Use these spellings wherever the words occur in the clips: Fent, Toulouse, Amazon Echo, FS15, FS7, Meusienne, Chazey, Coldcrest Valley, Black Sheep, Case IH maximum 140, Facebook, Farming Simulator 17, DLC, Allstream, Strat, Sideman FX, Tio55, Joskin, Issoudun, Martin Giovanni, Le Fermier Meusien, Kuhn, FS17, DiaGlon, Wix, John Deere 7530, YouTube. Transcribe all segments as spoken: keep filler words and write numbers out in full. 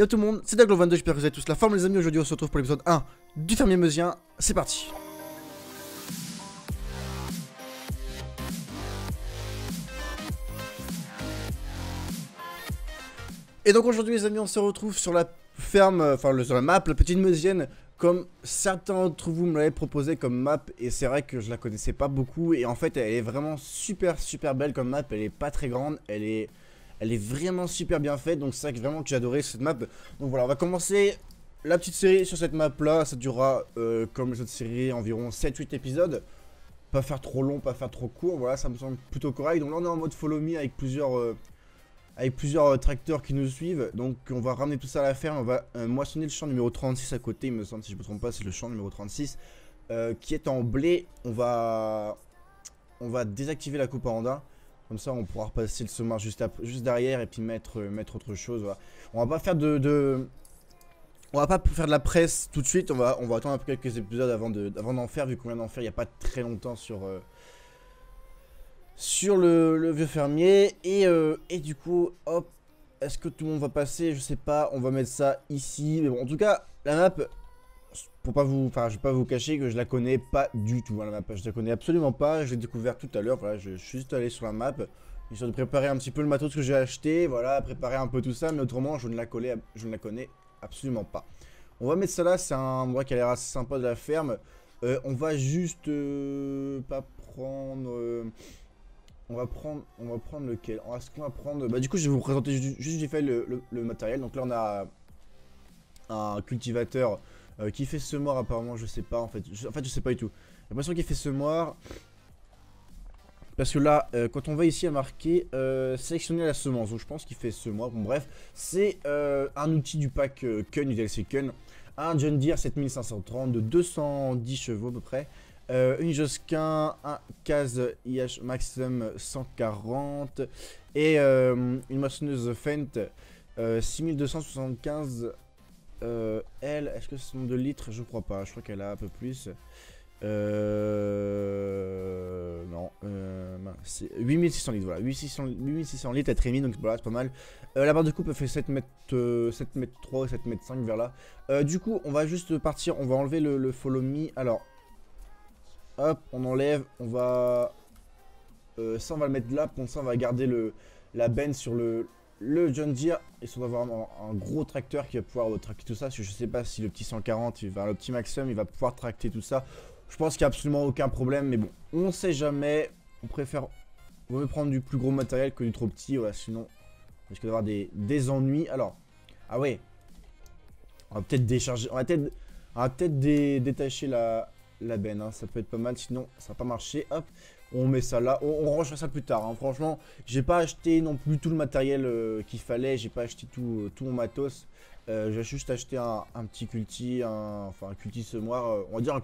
Yo tout le monde, c'est DiaGlon vingt-deux, j'espère que vous avez tous la forme les amis. Aujourd'hui on se retrouve pour l'épisode un du Fermier Meusien, c'est parti. Et donc aujourd'hui les amis, on se retrouve sur la ferme, enfin euh, sur la map, la petite Meusienne, comme certains d'entre vous me l'avaient proposé comme map, et c'est vrai que je la connaissais pas beaucoup, et en fait elle est vraiment super super belle comme map, elle est pas très grande, elle est... Elle est vraiment super bien faite, donc c'est vrai que vraiment que j'ai adoré cette map. Donc voilà, on va commencer la petite série sur cette map là. Ça durera, euh, comme les autres séries, environ sept huit épisodes. Pas faire trop long, pas faire trop court, voilà, ça me semble plutôt correct. Donc là on est en mode follow me avec plusieurs, euh, avec plusieurs euh, tracteurs qui nous suivent. Donc on va ramener tout ça à la ferme, on va euh, moissonner le champ numéro trente-six à côté, il me semble, si je ne me trompe pas, c'est le champ numéro trente-six. Euh, qui est en blé, on va, on va désactiver la coupe à rondins. Comme ça on pourra repasser le semage juste, juste derrière et puis mettre, euh, mettre autre chose, voilà. On va pas faire de, de... On va pas faire de la presse tout de suite, on va, on va attendre un peu quelques épisodes avant de, avant d'en faire. Vu qu'on vient d'en faire il n'y a pas très longtemps sur, euh, sur le, le vieux fermier. Et, euh, et du coup, hop, est-ce que tout le monde va passer? Je sais pas, on va mettre ça ici. Mais bon, en tout cas, la map, pour pas vous, enfin je vais pas vous cacher que je la connais pas du tout, hein, la map, je la connais absolument pas, je l'ai découvert tout à l'heure, voilà, je, je suis juste allé sur la map, histoire de préparer un petit peu le matos que j'ai acheté, voilà, préparer un peu tout ça, mais autrement je ne la, collais, je ne la connais absolument pas. On va mettre ça là, c'est un endroit qui a l'air assez sympa de la ferme, euh, on va juste euh, pas prendre, euh, on va prendre, on va prendre lequel, est-ce qu'on va prendre, bah du coup je vais vous présenter juste, juste j'ai fait le, le, le matériel, donc là on a un cultivateur, Euh, qui fait semoir apparemment, je sais pas en fait, je, en fait je sais pas du tout. J'ai l'impression qu'il fait semoir parce que là, euh, quand on va ici à marquer euh, sélectionner la semence, donc je pense qu'il fait semoir. Bon bref, c'est euh, un outil du pack euh, Kuhn, du D L C Kuhn, un John Deere sept mille cinq cent trente de deux cent dix chevaux à peu près, euh, une Joskin, un Case I H maximum cent quarante et euh, une moissonneuse Fent euh, six mille deux cent soixante-quinze. Euh, elle, est-ce que c'est son de litres? Je crois pas, je crois qu'elle a un peu plus. Euh... Non, euh... c'est huit mille six cents litres, voilà, huit mille six cents litres à trémie, donc voilà, c'est pas mal. Euh, la barre de coupe elle fait sept mètres, euh, sept mètres trois, sept mètres cinq vers là. Euh, du coup, on va juste partir, on va enlever le, le follow me. Alors, hop, on enlève, on va... Euh, ça, on va le mettre là, pour ça, on va garder le, la benne sur le... Le John Deere, ils sont d'avoir un, un gros tracteur qui va pouvoir euh, traquer tout ça. Parce que je sais pas si le petit cent quarante, il va, le petit maximum, il va pouvoir tracter tout ça. Je pense qu'il n'y a absolument aucun problème. Mais bon, on sait jamais. On préfère on va prendre du plus gros matériel que du trop petit. Voilà, sinon, on risque d'avoir des, des ennuis. Alors, ah ouais. On va peut-être décharger. On va peut-être peut dé, détacher la, la benne. Hein. Ça peut être pas mal. Sinon, ça va pas marcher. Hop. On met ça là, on, on range ça plus tard, hein. Franchement, j'ai pas acheté non plus tout le matériel euh, qu'il fallait, j'ai pas acheté tout, euh, tout mon matos, euh, j'ai juste acheté un, un petit culti, un, enfin un culti semoir, euh, on va dire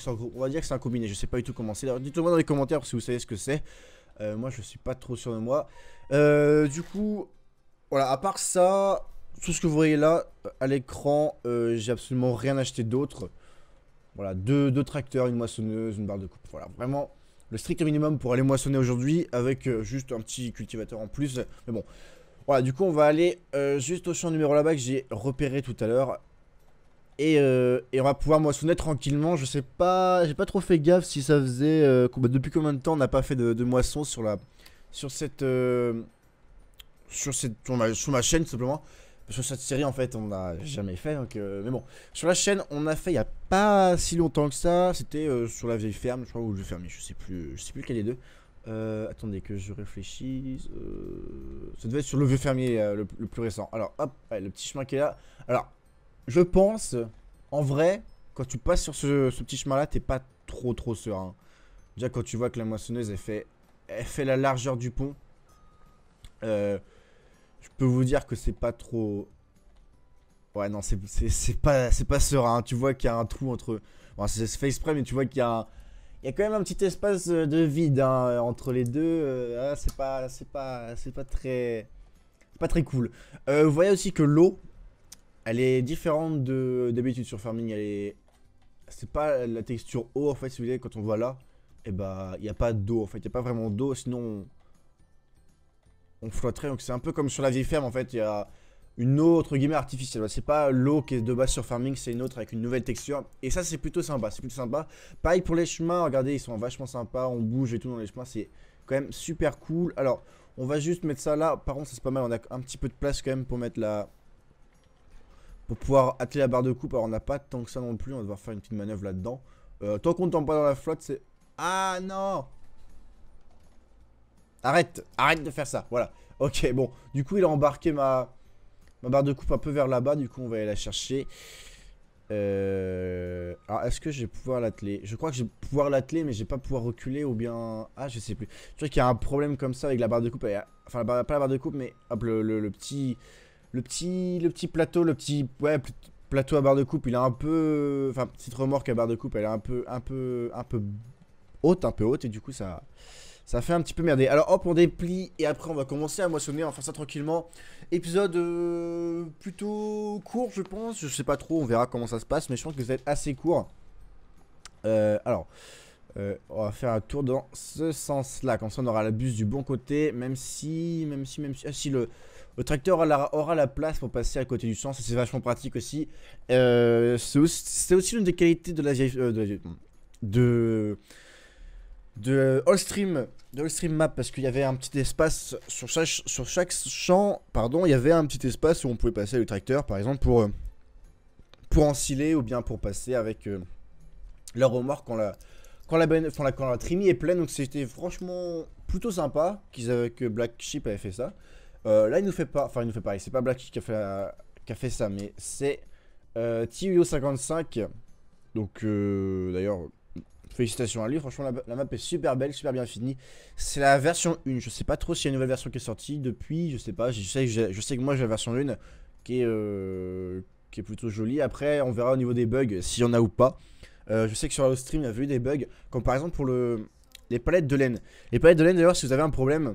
que c'est un combiné, je sais pas du tout comment c'est, dites moi dans les commentaires si vous savez ce que c'est, euh, moi je suis pas trop sûr de moi, euh, du coup, voilà, à part ça, tout ce que vous voyez là, à l'écran, euh, j'ai absolument rien acheté d'autre, voilà, deux, deux tracteurs, une moissonneuse, une barre de coupe, voilà, vraiment... Le strict minimum pour aller moissonner aujourd'hui avec euh, juste un petit cultivateur en plus. Mais bon, voilà, du coup on va aller euh, juste au champ numéro là-bas que j'ai repéré tout à l'heure. Et, euh, et on va pouvoir moissonner tranquillement. Je sais pas, j'ai pas trop fait gaffe si ça faisait... Euh, depuis combien de temps on n'a pas fait de, de moisson sur la... Sur cette... Euh, sur cette... Sur ma, sur ma chaîne tout simplement. Sur cette série en fait on n'a jamais fait donc euh, mais bon sur la chaîne on a fait il n'y a pas si longtemps que ça, c'était euh, sur la vieille ferme je crois ou le fermier je sais plus je sais plus lequel des deux, euh, attendez que je réfléchisse, euh, ça devait être sur le vieux fermier euh, le, le plus récent. Alors hop, allez, le petit chemin qui est là, alors je pense en vrai quand tu passes sur ce, ce petit chemin là t'es pas trop trop serein déjà quand tu vois que la moissonneuse elle fait, elle fait la largeur du pont, euh, je peux vous dire que c'est pas trop... Ouais non c'est pas, pas serein, tu vois qu'il y a un trou entre... Bon, c'est fait exprès mais tu vois qu'il y a un... Il y a quand même un petit espace de vide hein, entre les deux, ah, c'est pas, pas, pas très... pas très cool. Euh, vous voyez aussi que l'eau, elle est différente d'habitude sur Farming, elle est... C'est pas la texture eau en fait, si vous voulez, quand on voit là, et bah il n'y a pas d'eau en fait, il n'y a pas vraiment d'eau sinon... On flotterait, donc c'est un peu comme sur la vieille ferme en fait, il y a une eau entre guillemets artificielle. C'est pas l'eau qui est de base sur Farming, c'est une autre avec une nouvelle texture. Et ça c'est plutôt sympa, c'est plutôt sympa. Pareil pour les chemins, regardez, ils sont vachement sympas, on bouge et tout dans les chemins, c'est quand même super cool. Alors on va juste mettre ça là, par contre c'est pas mal, on a un petit peu de place quand même pour mettre la... Pour pouvoir atteler la barre de coupe, alors on n'a pas tant que ça non plus, on va devoir faire une petite manœuvre là-dedans. Euh, tant qu'on ne tombe pas dans la flotte c'est... Ah non! Arrête, arrête de faire ça, voilà. Ok, bon, du coup il a embarqué ma... Ma barre de coupe un peu vers là-bas, du coup on va aller la chercher. Euh... Alors est-ce que je vais pouvoir l'atteler? Je crois que je vais pouvoir l'atteler mais je vais pas pouvoir reculer ou bien... Ah je sais plus. Je crois qu'il y a un problème comme ça avec la barre de coupe. A... Enfin la barre... pas la barre de coupe mais hop le, le, le petit... Le petit... Le petit plateau, le petit... Ouais, plateau à barre de coupe, il a un peu... Enfin petite remorque à barre de coupe, elle est un peu... Un peu... Un peu... haute, un peu haute et du coup ça... Ça fait un petit peu merder. Alors hop, on déplie et après on va commencer à moissonner, on va faire ça tranquillement. Épisode euh, plutôt court je pense, je sais pas trop, on verra comment ça se passe, mais je pense que ça va être assez court. Euh, alors, euh, on va faire un tour dans ce sens-là, comme ça on aura la buse du bon côté, même si, même si, même si, ah, si le, le tracteur aura la, aura la place pour passer à côté du sens, c'est vachement pratique aussi. Euh, c'est aussi, aussi l'une des qualités de la vieille... Euh, de... La, de de Allstream, de Allstream Map, parce qu'il y avait un petit espace sur chaque, sur chaque champ, pardon, il y avait un petit espace où on pouvait passer le tracteur, par exemple pour, pour ensiler ou bien pour passer avec euh, la remorque quand la, quand la, quand la, quand la trimie est pleine. Donc c'était franchement plutôt sympa qu'ils avaient, que Black Sheep avait fait ça. Euh, là il nous fait pas, enfin il nous fait pareil, c'est pas Black Sheep qui a fait, la, qui a fait ça, mais c'est euh, Tio cinquante-cinq. Donc euh, d'ailleurs... Félicitations à lui, franchement la, la map est super belle, super bien finie. C'est la version un, je sais pas trop s'il y a une nouvelle version qui est sortie depuis, je sais pas, je sais, je, je sais que moi j'ai la version un qui est, euh, qui est plutôt jolie. Après on verra au niveau des bugs s'il y en a ou pas. euh, Je sais que sur le stream il y avait eu des bugs, comme par exemple pour le, les palettes de laine. Les palettes de laine d'ailleurs, si vous avez un problème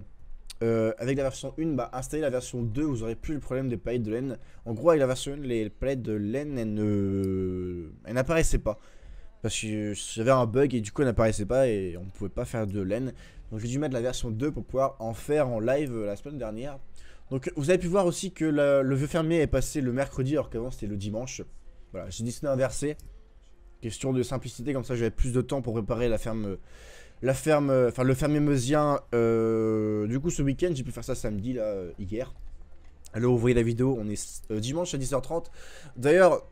euh, avec la version un, bah installez la version deux, vous aurez plus le problème des palettes de laine. En gros avec la version un, les palettes de laine elles ne, elles n'apparaissaient pas, parce que j'avais un bug et du coup elle n'apparaissait pas et on ne pouvait pas faire de laine. Donc j'ai dû mettre la version deux pour pouvoir en faire en live la semaine dernière. Donc vous avez pu voir aussi que le, le vieux fermier est passé le mercredi alors qu'avant c'était le dimanche. Voilà, j'ai décidé d'inverser. Question de simplicité, comme ça j'avais plus de temps pour préparer la ferme, la ferme, enfin le fermier meusien. Euh, du coup ce week-end j'ai pu faire ça samedi là, hier. Alors vous voyez la vidéo, on est euh, dimanche à dix heures trente. D'ailleurs...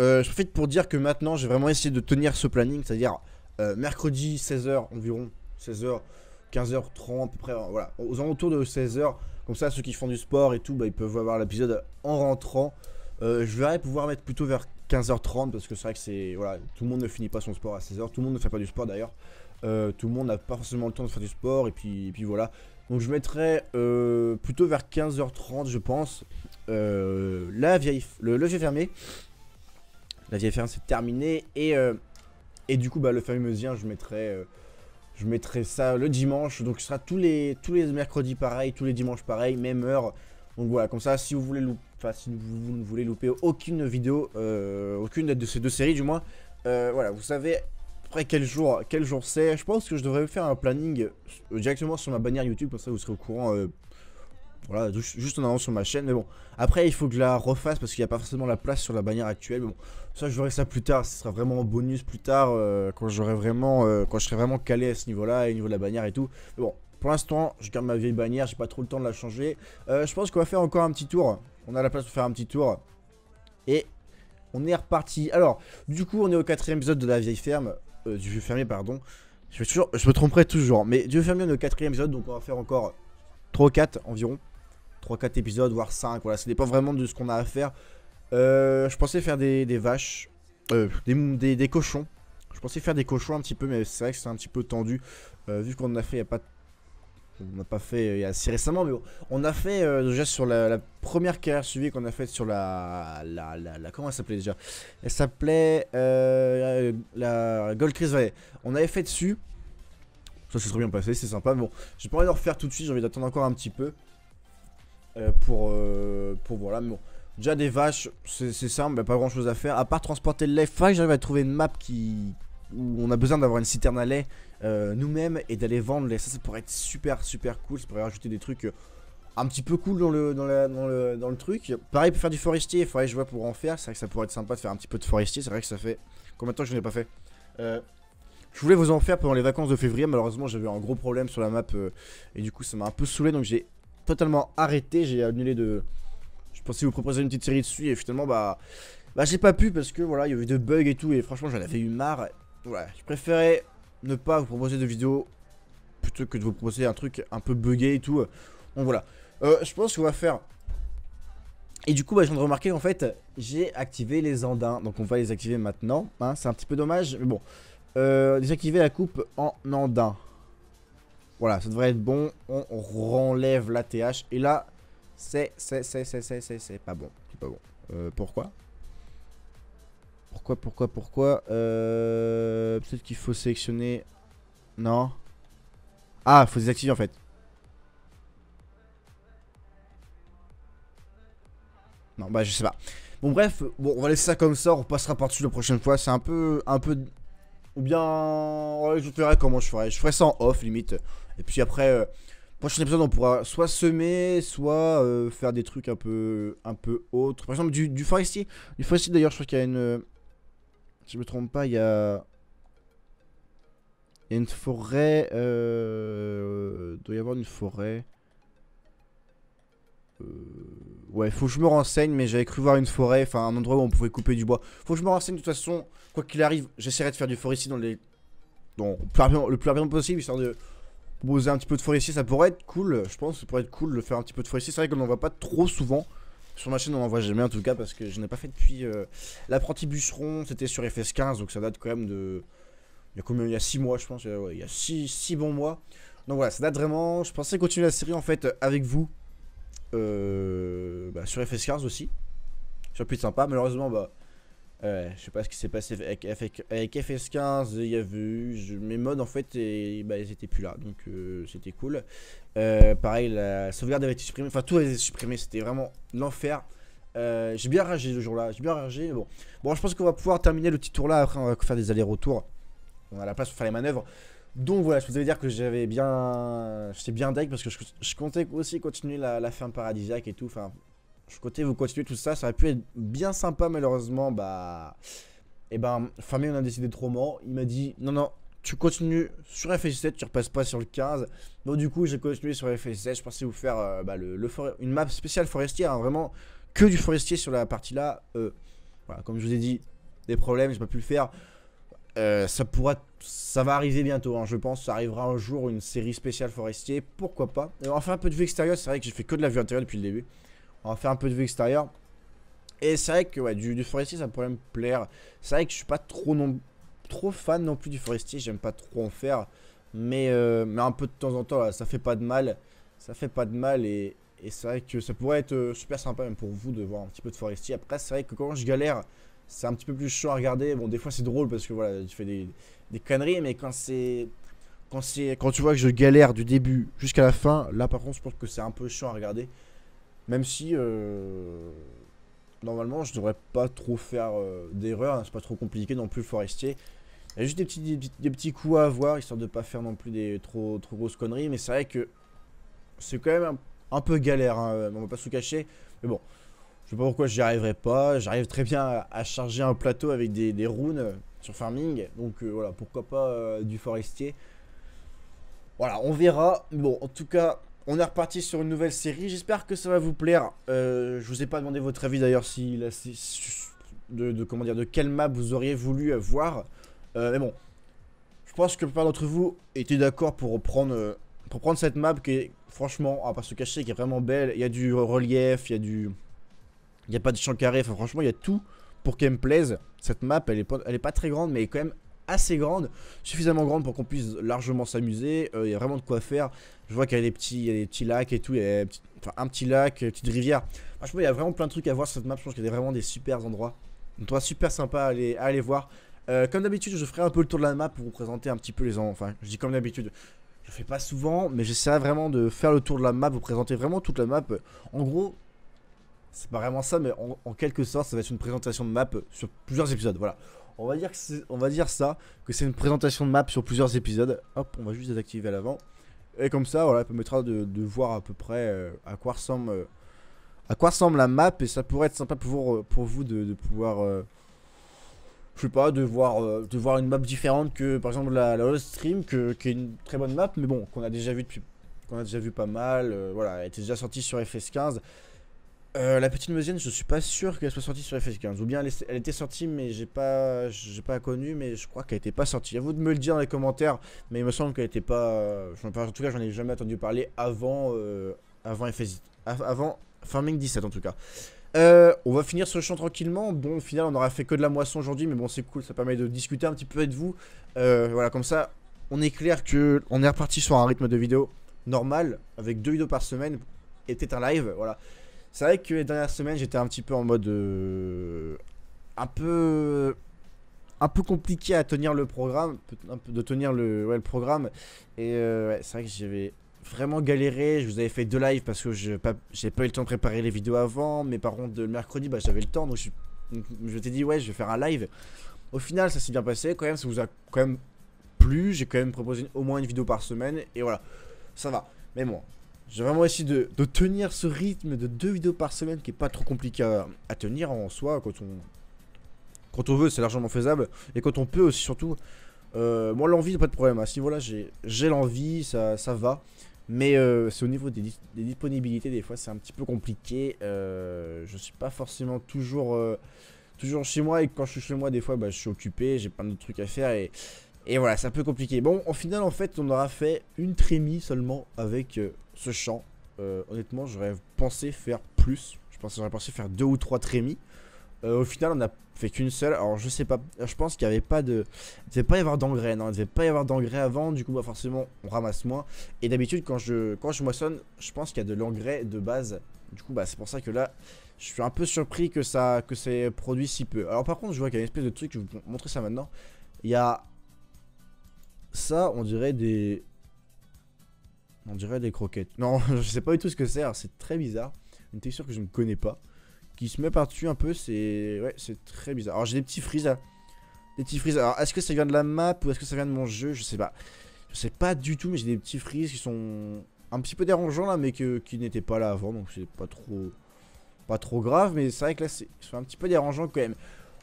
Euh, je profite pour dire que maintenant j'ai vraiment essayé de tenir ce planning, c'est-à-dire euh, mercredi seize heures environ, seize heures, quinze heures trente à peu près, euh, voilà, aux alentours de seize heures, comme ça ceux qui font du sport et tout, bah, ils peuvent avoir l'épisode en rentrant. Euh, je vais pouvoir mettre plutôt vers quinze heures trente parce que c'est vrai que c'est, voilà, tout le monde ne finit pas son sport à seize heures, tout le monde ne fait pas du sport d'ailleurs, euh, tout le monde n'a pas forcément le temps de faire du sport et puis, et puis voilà. Donc je mettrai euh, plutôt vers quinze heures trente je pense, euh, la vieille, le, le vieux fermier. La vieille ferme c'est terminé et, euh, et du coup bah, le fermier meusien je mettrai, euh, je mettrai ça le dimanche. Donc ce sera tous les, tous les mercredis pareil, tous les dimanches pareil, même heure. Donc voilà, comme ça si vous voulez louper, enfin si vous ne voulez louper aucune vidéo, euh, aucune de ces deux séries du moins, euh, voilà, vous savez après quel jour quel jour c'est. Je pense que je devrais faire un planning euh, directement sur ma bannière YouTube, comme ça vous serez au courant. Euh, Voilà, juste en avant sur ma chaîne, mais bon, après il faut que je la refasse parce qu'il n'y a pas forcément la place sur la bannière actuelle, mais bon, ça je verrai ça plus tard, ce sera vraiment en bonus plus tard, euh, quand j'aurai vraiment, euh, quand je serai vraiment calé à ce niveau-là, et au niveau de la bannière et tout, mais bon, pour l'instant, je garde ma vieille bannière, j'ai pas trop le temps de la changer, euh, je pense qu'on va faire encore un petit tour, on a la place pour faire un petit tour, et on est reparti. Alors, du coup, on est au quatrième épisode de la vieille ferme, euh, du vieux fermier, pardon, je, vais toujours, je me tromperai toujours, mais du vieux fermier on est au quatrième épisode, donc on va faire encore trois ou quatre environ. trois quatre épisodes, voire cinq, voilà, ça dépend vraiment de ce qu'on a à faire. Euh, je pensais faire des, des vaches, euh, des, des, des cochons. Je pensais faire des cochons un petit peu, mais c'est vrai que c'est un petit peu tendu. Euh, vu qu'on a fait, il n'y a pas... On n'a pas fait euh, il y a si récemment, mais bon. On a fait euh, déjà sur la, la première carrière suivie qu'on a faite sur la, la, la, la... Comment elle s'appelait déjà? Elle s'appelait euh, la, la Coldcrest Valley. On avait fait dessus. Ça s'est très bien passé, c'est sympa, mais bon. J'ai pas envie de refaire tout de suite, j'ai envie d'attendre encore un petit peu. Euh, pour, euh, pour voilà, mais bon, déjà des vaches, c'est simple, bah, pas grand chose à faire à part transporter le lait. Faudrait que j'arrive à trouver une map qui où on a besoin d'avoir une citerne à lait euh, nous-mêmes et d'aller vendre le lait. Ça, ça pourrait être super super cool, ça pourrait rajouter des trucs un petit peu cool dans le, dans la, dans le, dans le truc. Pareil pour faire du forestier, il faudrait que je vois pour en faire. C'est vrai que ça pourrait être sympa de faire un petit peu de forestier. C'est vrai que ça fait combien de temps que je n'ai pas fait. euh, Je voulais vous en faire pendant les vacances de février. Malheureusement j'avais un gros problème sur la map euh, et du coup ça m'a un peu saoulé. Donc j'ai totalement arrêté, j'ai annulé de... Je pensais vous proposer une petite série dessus et finalement bah... Bah j'ai pas pu parce que voilà, il y avait de bugs et tout et franchement j'en avais eu marre. Voilà, je préférais ne pas vous proposer de vidéo plutôt que de vous proposer un truc un peu buggé et tout. Donc voilà, euh, je pense qu'on va faire... Et du coup bah je viens de remarquer en fait j'ai activé les andins. Donc on va les activer maintenant, hein, c'est un petit peu dommage mais bon. Euh, désactiver la coupe en andin. Voilà, ça devrait être bon. On renlève la T H et là c'est c'est c'est c'est c'est c'est c'est pas bon. C'est pas bon. Euh, pourquoi ? Pourquoi, pourquoi, pourquoi euh, peut-être qu'il faut sélectionner... Non. Ah, faut désactiver en fait. Non, bah je sais pas. Bon bref, bon on va laisser ça comme ça, on passera par-dessus la prochaine fois. C'est un peu... un peu... Ou bien... Ouais, je verrai comment je ferai. Je ferai ça en off limite. Et puis après, euh, prochain épisode, on pourra soit semer, soit euh, faire des trucs un peu... un peu autres. Par exemple, du, du forestier. Du forestier d'ailleurs, je crois qu'il y a une... Si je me trompe pas, il y a... il y a une forêt... Euh... Il doit y avoir une forêt... Euh... Ouais, faut que je me renseigne, mais j'avais cru voir une forêt, enfin un endroit où on pouvait couper du bois. Faut que je me renseigne, de toute façon, quoi qu'il arrive, j'essaierai de faire du forestier dans les... Bon, le plus rapidement, le plus rapidement possible, histoire de proposer un petit peu de forestier. Ça pourrait être cool, je pense, ça pourrait être cool de faire un petit peu de forestier. C'est vrai qu'on n'en voit pas trop souvent. Sur ma chaîne on n'en voit jamais en tout cas parce que je n'ai pas fait depuis euh, l'apprenti bûcheron, c'était sur F S quinze donc ça date quand même de... Il y a combien, il y a six mois je pense, ouais, il y a six bons mois. Donc voilà ça date vraiment, je pensais continuer la série en fait avec vous euh, bah, sur F S quinze aussi. Ça peut être sympa, malheureusement bah euh, je sais pas ce qui s'est passé avec, avec, avec F S quinze, il y avait eu je, mes mods en fait et bah ils étaient plus là donc euh, c'était cool. Euh, pareil, la sauvegarde avait été supprimée, enfin tout avait été supprimé, c'était vraiment l'enfer. Euh, j'ai bien ragé le jour là, j'ai bien ragé, bon. Bon, je pense qu'on va pouvoir terminer le petit tour là, après on va faire des allers-retours. On a la place pour faire les manœuvres. Donc voilà, je vous avais dire que j'avais bien... J'étais bien deck parce que je, je comptais aussi continuer la, la ferme paradisiaque et tout, enfin... Je comptais vous continuer tout ça, ça aurait pu être bien sympa malheureusement, bah... Et ben, Famille on a décidé trop mort, il m'a dit non non... Tu continues sur F S sept, tu repasses pas sur le quinze. Donc du coup j'ai continué sur F S sept. Je pensais vous faire euh, bah, le, le une map spéciale forestière, hein, vraiment que du forestier sur la partie là. euh, Voilà, comme je vous ai dit, des problèmes, j'ai pas pu le faire. euh, Ça pourra, ça va arriver bientôt hein, je pense, ça arrivera un jour une série spéciale forestier, pourquoi pas. Et on va faire un peu de vue extérieure, c'est vrai que j'ai fait que de la vue intérieure depuis le début. On va faire un peu de vue extérieure. Et c'est vrai que ouais, du, du forestier ça pourrait me plaire. C'est vrai que je suis pas trop nombreux trop fan non plus du forestier, j'aime pas trop en faire mais, euh, mais un peu de temps en temps là, ça fait pas de mal, ça fait pas de mal et, et c'est vrai que ça pourrait être super sympa même pour vous de voir un petit peu de forestier. Après c'est vrai que quand je galère c'est un petit peu plus chaud à regarder, bon des fois c'est drôle parce que voilà tu fais des, des conneries mais quand c'est quand c'est quand tu vois que je galère du début jusqu'à la fin là par contre je pense que c'est un peu chiant à regarder même si euh, normalement je devrais pas trop faire euh, d'erreurs, hein, c'est pas trop compliqué non plus le forestier. Il y a juste des petits, des, des petits coups à avoir, histoire de pas faire non plus des trop, trop grosses conneries. Mais c'est vrai que c'est quand même un, un peu galère, hein, on va pas se cacher. Mais bon, je sais pas pourquoi j'y arriverai pas. J'arrive très bien à, à charger un plateau avec des, des runes sur farming. Donc euh, voilà, pourquoi pas euh, du forestier. Voilà, on verra. Bon, en tout cas... On est reparti sur une nouvelle série, j'espère que ça va vous plaire. Euh, je vous ai pas demandé votre avis d'ailleurs si, si, de, de comment dire, de quelle map vous auriez voulu voir. Euh, mais bon, je pense que la plupart d'entre vous étaient d'accord pour prendre, pour prendre cette map qui est franchement, on va pas se cacher, qui est vraiment belle. Il y a du relief, il y a du, il y a pas de champ carré. Enfin franchement, il y a tout pour qu'elle me plaise. Cette map, elle est, elle est pas très grande, mais elle est quand même assez grande, suffisamment grande pour qu'on puisse largement s'amuser. Il euh, y a vraiment de quoi faire. Je vois qu'il y a des petits, y a des petits lacs et tout, il y a petits, enfin, un petit lac, une petite rivière. Franchement, il y a vraiment plein de trucs à voir sur cette map. Je pense qu'il y a vraiment des super endroits, donc toi super sympa à aller, à aller voir. Euh, comme d'habitude, je ferai un peu le tour de la map pour vous présenter un petit peu les endroits. Enfin, je dis comme d'habitude, je fais pas souvent, mais j'essaierai vraiment de faire le tour de la map, vous présenter vraiment toute la map. En gros, c'est pas vraiment ça, mais en, en quelque sorte, ça va être une présentation de map sur plusieurs épisodes. Voilà. On va dire que on va dire ça, que c'est une présentation de map sur plusieurs épisodes. Hop, on va juste désactiver à l'avant. Et comme ça, voilà, ça permettra de, de voir à peu près euh, à quoi ressemble euh, à quoi ressemble la map. Et ça pourrait être sympa pour, pour vous de, de pouvoir, euh, je sais pas, de voir, euh, de voir une map différente que par exemple la, la Lost Stream, que, qui est une très bonne map, mais bon, qu'on a déjà vu depuis, qu'on a déjà vu pas mal. Euh, voilà, elle était déjà sortie sur F S quinze. Euh, la petite Meusienne, je suis pas sûr qu'elle soit sortie sur F S quinze, ou bien elle, est, elle était sortie mais j'ai pas j'ai pas connu, mais je crois qu'elle était pas sortie. À vous de me le dire dans les commentaires, mais il me semble qu'elle était pas, en tout cas j'en ai jamais entendu parler avant euh, avant F S, avant Farming dix-sept en tout cas. Euh, on va finir ce champ tranquillement. Bon, au final on aura fait que de la moisson aujourd'hui, mais bon, c'est cool, ça permet de discuter un petit peu avec vous. Euh, voilà, comme ça on est clair que on est reparti sur un rythme de vidéo normal avec deux vidéos par semaine et peut-être un live, voilà. C'est vrai que les dernières semaines, j'étais un petit peu en mode euh, un peu un peu compliqué à tenir le programme, un peu de tenir le, ouais, le programme. Et euh, ouais, c'est vrai que j'avais vraiment galéré. Je vous avais fait deux lives parce que j'ai pas, pas eu le temps de préparer les vidéos avant. Mais par contre, le mercredi, bah, j'avais le temps. Donc je, je t'ai dit, ouais, je vais faire un live. Au final, ça s'est bien passé quand même. Ça vous a quand même plu. J'ai quand même proposé au moins une vidéo par semaine. Et voilà, ça va. Mais bon. J'ai vraiment essayé de, de tenir ce rythme de deux vidéos par semaine qui est pas trop compliqué à, à tenir en soi. Quand on, quand on veut, c'est largement faisable. Et quand on peut aussi, surtout. Euh, moi, l'envie, pas de problème. À ce niveau-là, j'ai l'envie, ça, ça va. Mais euh, c'est au niveau des, des disponibilités, des fois, c'est un petit peu compliqué. Euh, je suis pas forcément toujours, euh, toujours chez moi. Et quand je suis chez moi, des fois, bah, je suis occupé, j'ai plein de trucs à faire. Et, et voilà, c'est un peu compliqué. Bon, au final, en fait, on aura fait une trémie seulement avec. Euh, Ce champ, euh, honnêtement, j'aurais pensé faire plus. Je pense que j'aurais pensé faire deux ou trois trémies. Euh, au final, on n'a fait qu'une seule. Alors, je sais pas. Je pense qu'il n'y avait pas de. Il devait pas y avoir d'engrais. Non, il devait pas y avoir d'engrais avant. Du coup, bah, forcément, on ramasse moins. Et d'habitude, quand je quand je moissonne, je pense qu'il y a de l'engrais de base. Du coup, bah, c'est pour ça que là, je suis un peu surpris que ça que c'est produit si peu. Alors, par contre, je vois qu'il y a une espèce de truc. Je vais vous montrer ça maintenant. Il y a ça, on dirait des. On dirait des croquettes. Non, je sais pas du tout ce que c'est. C'est très bizarre. Une texture que je ne connais pas. Qui se met par-dessus un peu. C'est. Ouais, c'est très bizarre. Alors, j'ai des petits frises là. Des petits frises. Alors, est-ce que ça vient de la map ou est-ce que ça vient de mon jeu? Je sais pas. Je sais pas du tout, mais j'ai des petits frises qui sont un petit peu dérangeants là, mais que... qui n'étaient pas là avant. Donc, c'est pas trop. Pas trop grave. Mais c'est vrai que là, c'est un petit peu dérangeant quand même.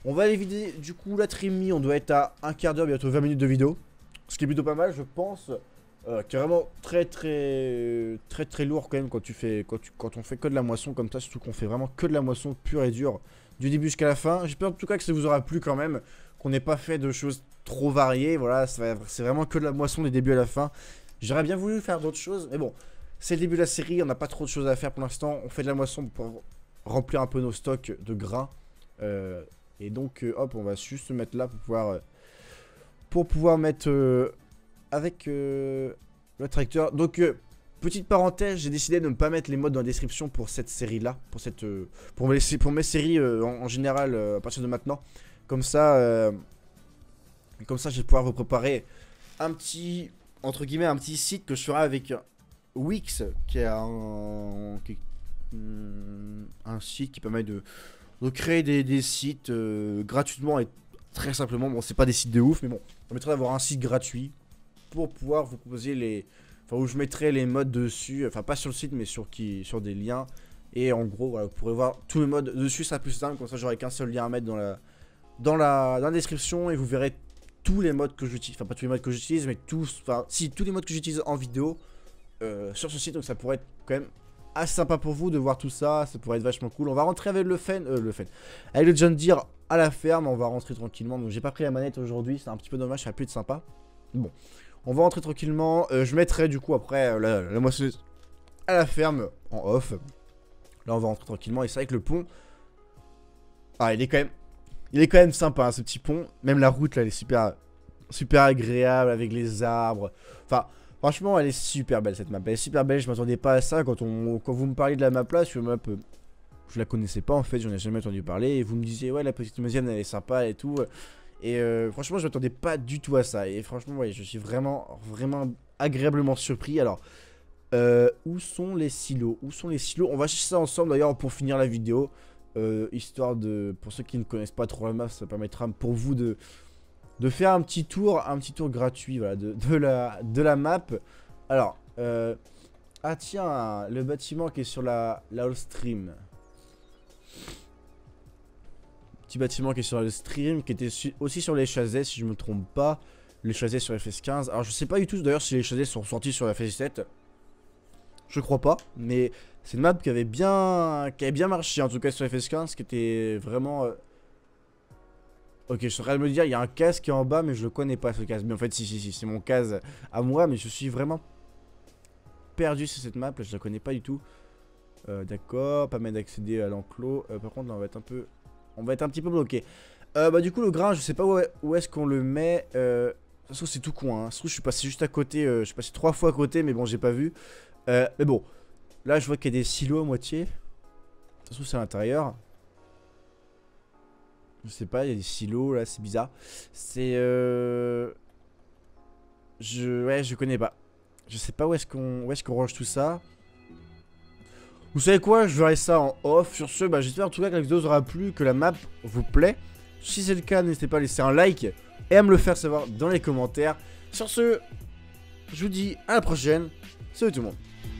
On va aller vider du coup la trémie. On doit être à un quart d'heure, bientôt vingt minutes de vidéo. Ce qui est plutôt pas mal, je pense. Euh, qui est vraiment très très très très lourd quand même quand tu fais quand, tu, quand on fait que de la moisson comme ça, surtout qu'on fait vraiment que de la moisson pure et dure du début jusqu'à la fin. J'espère en tout cas que ça vous aura plu quand même, qu'on n'ait pas fait de choses trop variées. Voilà, c'est vraiment que de la moisson des débuts à la fin. J'aurais bien voulu faire d'autres choses, mais bon, c'est le début de la série, on n'a pas trop de choses à faire pour l'instant. On fait de la moisson pour remplir un peu nos stocks de grains euh, et donc euh, hop, on va juste se mettre là pour pouvoir euh, pour pouvoir mettre euh, avec euh, le tracteur. Donc euh, petite parenthèse, j'ai décidé de ne pas mettre les modes dans la description pour cette série là, pour cette euh, pour mes pour mes séries euh, en, en général euh, à partir de maintenant. Comme ça, euh, comme ça, je vais pouvoir vous préparer un petit entre guillemets un petit site que je ferai avec Wix, qui est un, qui est, hum, un site qui permet de, de créer des, des sites euh, gratuitement et très simplement. Bon, c'est pas des sites de ouf, mais bon, ça permettra d'avoir un site gratuit. Pour pouvoir vous proposer les... Enfin, où je mettrai les modes dessus. Enfin, pas sur le site, mais sur, qui... sur des liens. Et en gros, voilà, vous pourrez voir tous les modes dessus. Ça plus simple. Comme ça, j'aurai qu'un seul lien à mettre dans la... Dans, la... dans la description. Et vous verrez tous les modes que j'utilise. Enfin, pas tous les modes que j'utilise, mais tous... Enfin, si, tous les modes que j'utilise en vidéo euh, sur ce site. Donc, ça pourrait être quand même assez sympa pour vous de voir tout ça. Ça pourrait être vachement cool. On va rentrer avec le Fen... Euh, le Fen... Avec le John Deere à la ferme. On va rentrer tranquillement. Donc, j'ai pas pris la manette aujourd'hui. C'est un petit peu dommage. Ça a plus de sympa. Bon. On va rentrer tranquillement, euh, je mettrai du coup après euh, la, la moissonneuse à la ferme en off. Là on va rentrer tranquillement et c'est vrai que le pont, ah il est quand même, il est quand même sympa hein, ce petit pont. Même la route là elle est super, super agréable avec les arbres. Enfin franchement elle est super belle cette map, elle est super belle. Je m'attendais pas à ça quand, on, quand vous me parliez de la map là, je map, euh, je la connaissais pas en fait, j'en ai jamais entendu parler. Et vous me disiez ouais la petite Meusienne elle est sympa et tout. Et euh, franchement, je m'attendais pas du tout à ça. Et franchement, ouais, je suis vraiment, vraiment agréablement surpris. Alors, euh, où sont les silos? Où sont les silos? On va chercher ça ensemble d'ailleurs pour finir la vidéo. Euh, histoire de... Pour ceux qui ne connaissent pas trop la map, ça permettra pour vous de, de faire un petit tour, un petit tour gratuit voilà, de, de, la, de la map. Alors, Euh, ah tiens, le bâtiment qui est sur la, la Hall Stream. Petit bâtiment qui est sur la Hall Stream, qui était su, aussi sur les Chazey si je me trompe pas. Les Chazey sur F S quinze. Alors je sais pas du tout d'ailleurs si les Chazey sont sortis sur F S dix-sept. Je crois pas, mais c'est une map qui avait bien qui avait bien marché en tout cas sur F S quinze, qui était vraiment... Euh... Ok, je suis en train de me dire, il y a un case qui est en bas, mais je le connais pas ce case. Mais en fait, si, si, si, c'est mon case à moi, mais je suis vraiment perdu sur cette map, je la connais pas du tout. Euh, D'accord, pas mal d'accéder à l'enclos. Euh, par contre, là, on va être un peu... On va être un petit peu bloqué. Euh, bah du coup, le grain, je sais pas où est-ce qu'on le met. Euh... Ça se trouve, c'est tout con, hein. Ça se trouve, je suis passé juste à côté, euh, je suis passé trois fois à côté, mais bon, j'ai pas vu. Euh, mais bon, là je vois qu'il y a des silos à moitié. Ça se trouve c'est à l'intérieur. Je sais pas, il y a des silos là, c'est bizarre. C'est euh... Je... Ouais, je connais pas. Je sais pas où est-ce qu'on où est-ce qu'on range tout ça. Vous savez quoi, je verrai ça en off. Sur ce, bah, j'espère en tout cas que la vidéo vous aura plu, que la map vous plaît. Si c'est le cas, n'hésitez pas à laisser un like et à me le faire savoir dans les commentaires. Sur ce, je vous dis à la prochaine. Salut tout le monde.